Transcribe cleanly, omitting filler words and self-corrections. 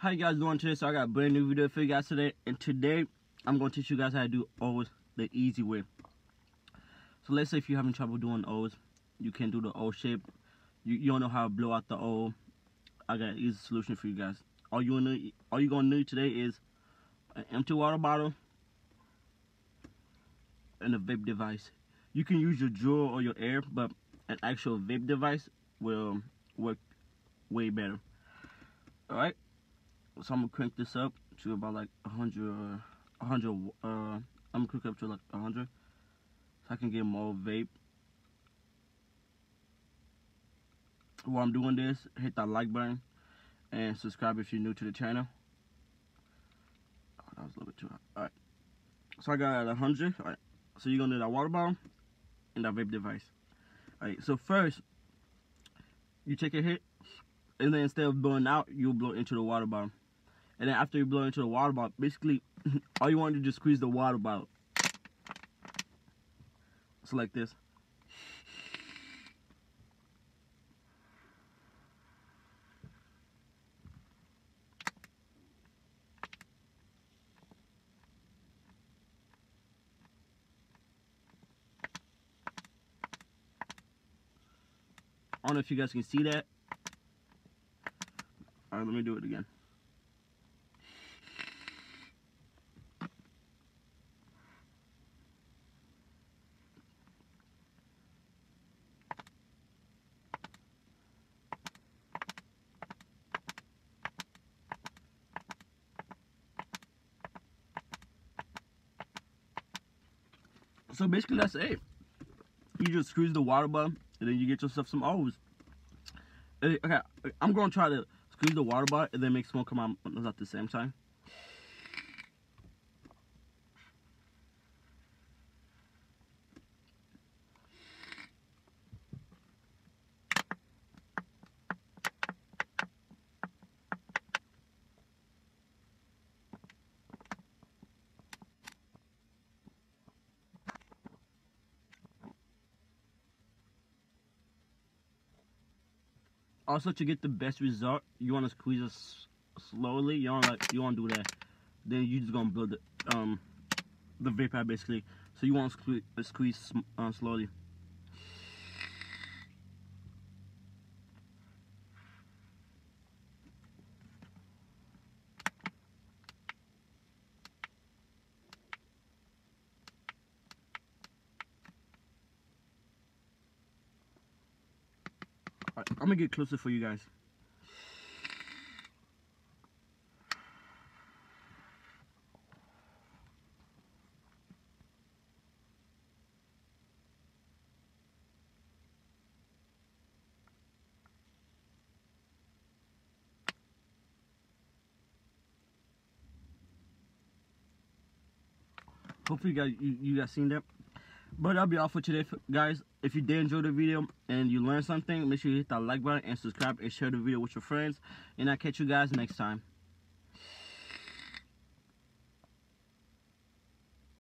How you guys doing today? So I got a brand new video for you guys today, and today I'm going to teach you guys how to do O's the easy way. So let's say if you're having trouble doing O's, you can't do the O shape, you don't know how to blow out the O. I got an easy solution for you guys. All you're gonna need today is an empty water bottle and a vape device. You can use your drawer or your air, but an actual vape device will work way better. All right. So I'm gonna crank this up to about like 100. I'm gonna crank up to like 100, so I can get more vape. While I'm doing this, hit that like button and subscribe if you're new to the channel. Oh, that was a little bit too hot. All right. So I got at 100. All right. So you're gonna need that water bottle and that vape device. All right. So first, you take a hit, and then instead of blowing out, you blow into the water bottle. And then after you blow into the water bottle, basically, all you want to do is squeeze the water bottle. So like this. I don't know if you guys can see that. All right, let me do it again. So basically that's it. You just squeeze the water bottle and then you get yourself some O's. Okay, I'm gonna try to squeeze the water bottle and then make smoke come out at the same time. Also, to get the best result, you want to squeeze it slowly. You want to do that. Then you just gonna blow the vape out basically. So you want to squeeze slowly. Right, I'm gonna get closer for you guys. Hopefully, you guys seen that. But that'll be all for today, guys. If you did enjoy the video and you learned something, make sure you hit that like button and subscribe and share the video with your friends. And I'll catch you guys next time.